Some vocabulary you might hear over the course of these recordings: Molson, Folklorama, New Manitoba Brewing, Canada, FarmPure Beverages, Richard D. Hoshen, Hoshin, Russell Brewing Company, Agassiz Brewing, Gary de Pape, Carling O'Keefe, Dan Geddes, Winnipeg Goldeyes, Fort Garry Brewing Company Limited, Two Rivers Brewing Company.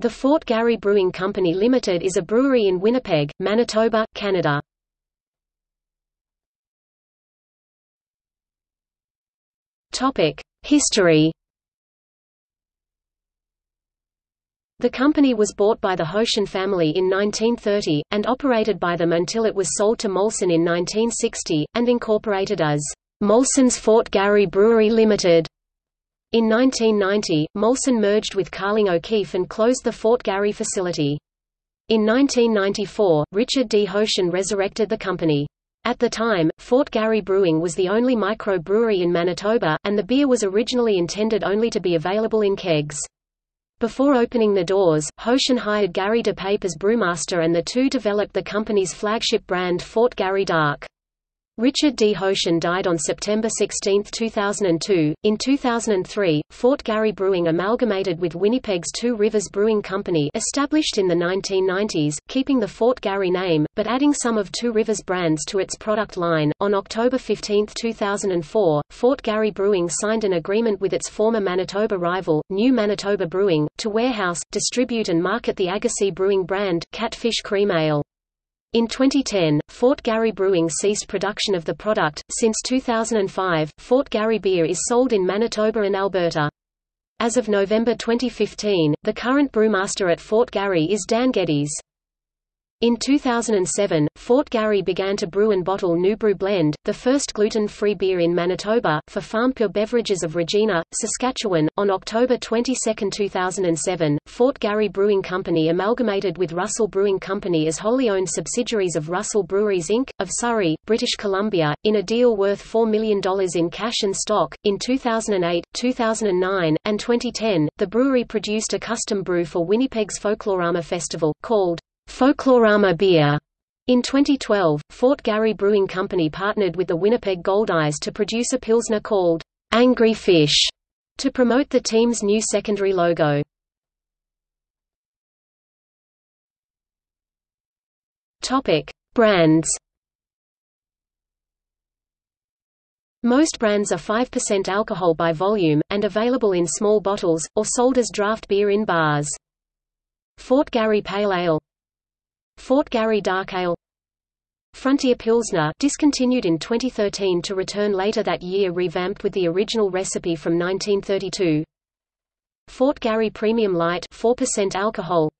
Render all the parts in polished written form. The Fort Garry Brewing Company Limited is a brewery in Winnipeg, Manitoba, Canada. History. The company was bought by the Hoshin family in 1930, and operated by them until it was sold to Molson in 1960, and incorporated as Molson's Fort Garry Brewery Limited. In 1990, Molson merged with Carling O'Keefe and closed the Fort Garry facility. In 1994, Richard D. Hoshen resurrected the company. At the time, Fort Garry Brewing was the only microbrewery in Manitoba, and the beer was originally intended only to be available in kegs. Before opening the doors, Hoshen hired Gary de Pape as brewmaster, and the two developed the company's flagship brand Fort Garry Dark. Richard D. Hoshen died on September 16, 2002. In 2003, Fort Garry Brewing amalgamated with Winnipeg's Two Rivers Brewing Company, established in the 1990s, keeping the Fort Garry name but adding some of Two Rivers brands to its product line. On October 15, 2004, Fort Garry Brewing signed an agreement with its former Manitoba rival, New Manitoba Brewing, to warehouse, distribute, and market the Agassiz Brewing brand, Catfish Cream Ale. In 2010, Fort Garry Brewing ceased production of the product. Since 2005, Fort Garry beer is sold in Manitoba and Alberta. As of November 2015, the current brewmaster at Fort Garry is Dan Geddes. In 2007, Fort Garry began to brew and bottle New Brew Blend, the first gluten-free beer in Manitoba, for FarmPure Beverages of Regina, Saskatchewan. On October 22, 2007, Fort Garry Brewing Company amalgamated with Russell Brewing Company as wholly owned subsidiaries of Russell Breweries Inc., of Surrey, British Columbia, in a deal worth $4 million in cash and stock. In 2008, 2009, and 2010, the brewery produced a custom brew for Winnipeg's Folklorama Festival, called Folklorama beer. In 2012, Fort Garry Brewing Company partnered with the Winnipeg Goldeyes to produce a pilsner called Angry Fish to promote the team's new secondary logo. Topic: Brands. Most brands are 5% alcohol by volume and available in small bottles or sold as draft beer in bars. Fort Garry Pale Ale, Fort Garry Dark Ale, Frontier Pilsner, discontinued in 2013 to return later that year revamped with the original recipe from 1932, Fort Garry Premium Light, 4% alcohol,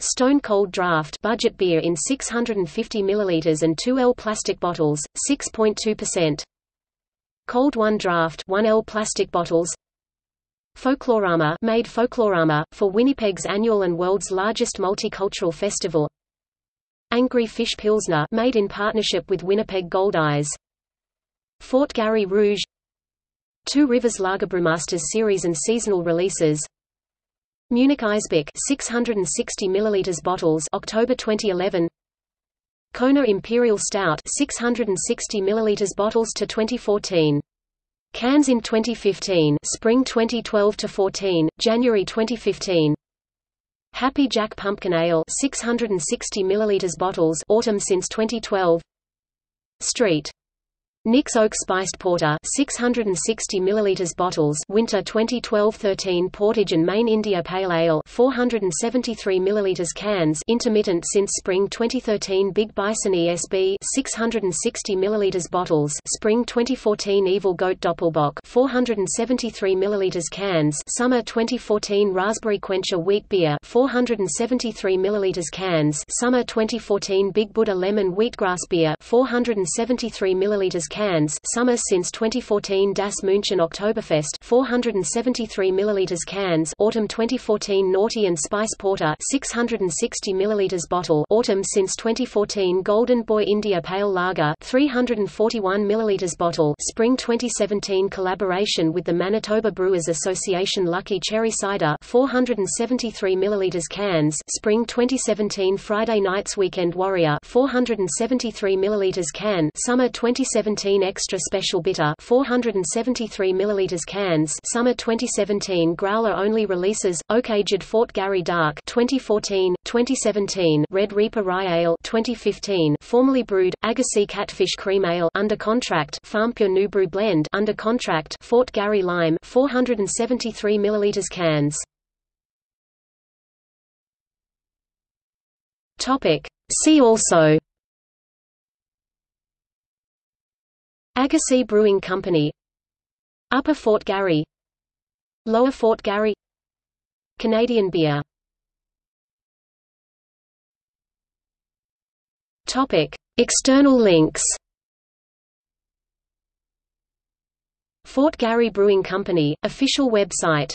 Stone Cold Draft, budget beer in 650 ml and 2L plastic bottles, 6.2%, Cold One Draft, 1L plastic bottles, Folklorama, made Folklorama for Winnipeg's annual and world's largest multicultural festival, Angry Fish Pilsner, made in partnership with Winnipeg Goldeyes, Fort Garry Rouge, Two Rivers Lagerbrewmasters series and seasonal releases, Munich Eisbeck, 660 ml bottles, October 2011, Kona Imperial Stout, 660 ml bottles to 2014. Cans in 2015, spring 2012 to 14, January 2015. Happy Jack Pumpkin Ale, 660 ml bottles, autumn since 2012. Street Nick's Oak Spiced Porter, 660 ml bottles, winter 2012-13. Portage and Maine India Pale Ale, 473 ml cans, intermittent since spring 2013. Big Bison ESB, 660 ml bottles, spring 2014. Evil Goat Doppelbock, 473 ml cans, summer 2014. Raspberry Quencher Wheat Beer, 473 ml cans, summer 2014. Big Buddha Lemon Wheatgrass Beer, 473 ml cans, summer since 2014. Das München Oktoberfest, 473 ml cans, autumn 2014. Naughty and Spice Porter, 660 ml bottle, autumn since 2014. Golden Boy India Pale Lager, 341 ml bottle, spring 2017. Collaboration with the Manitoba Brewers Association Lucky Cherry Cider, 473 ml cans, spring 2017. Friday Nights Weekend Warrior, 473 ml can, summer 2017. Extra Special Bitter, 473 ml cans, summer 2017. Growler only releases: Oak Aged Fort Garry Dark, 2014, 2017; Red Reaper Rye Ale, 2015; formerly brewed Agassiz Catfish Cream Ale, under contract; FarmPure New Brew Blend, under contract; Fort Garry Lime, 473 ml cans. See also: Agassiz Brewing Company, Upper Fort Garry, Lower Fort Garry, Canadian beer. External links: Fort Garry Brewing Company, official website.